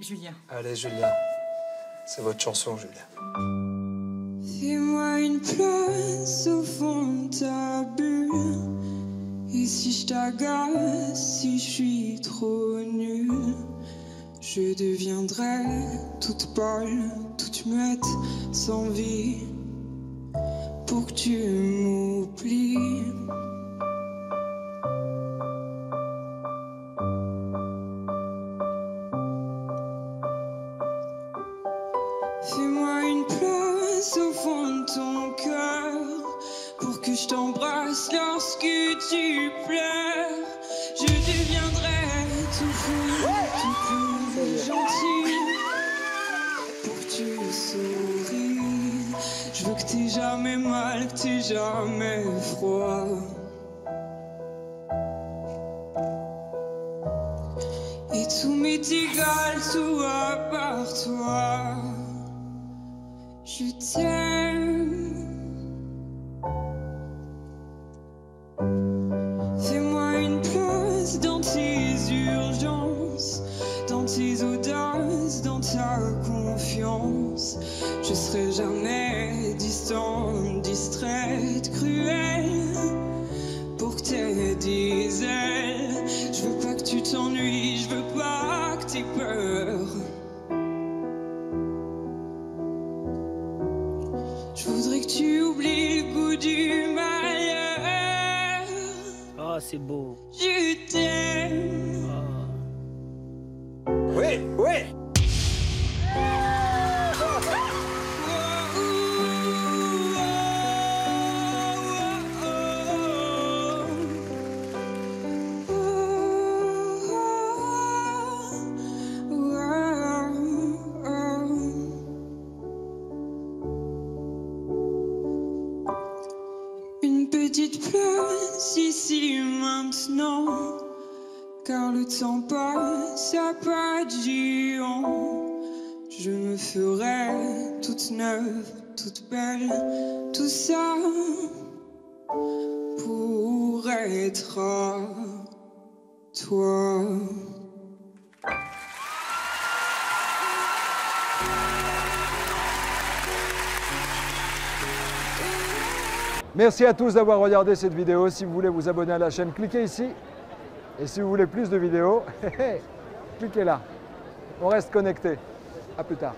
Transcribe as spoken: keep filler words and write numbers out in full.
Julien. Allez, Julien. C'est votre chanson, Julien. Fais-moi une place au fond de ta bulle. Et si je t'agace, si je suis trop nulle, je deviendrai toute pâle, toute muette, sans vie, pour que tu m'oublies. Fais-moi une place au fond de ton cœur, pour que je t'embrasse lorsque tu pleures. Je deviendrai tout fou, tout cool, gentil, pour que tu souris. Je veux que t'aies jamais mal, que t'aies jamais froid. Et tout m'est égal, tout à part toi. Je t'aime. Fais-moi une place dans tes urgences, dans tes audaces, dans ta confiance. Je serai jamais distante, distraite, cruelle, pour que t'aies des ailes. Je veux pas que tu t'ennuies, je veux pas que t'aies peur. Je voudrais que tu oublies le goût du malheur. Oh, c'est beau. Je t'aime. Oh. Oui, oui. Petite place ici maintenant, car le temps passe à pas d'yant. Je me ferai toute neuve, toute belle, tout ça pour être à toi. Merci à tous d'avoir regardé cette vidéo. Si vous voulez vous abonner à la chaîne, cliquez ici. Et si vous voulez plus de vidéos, cliquez là. On reste connecté. À plus tard.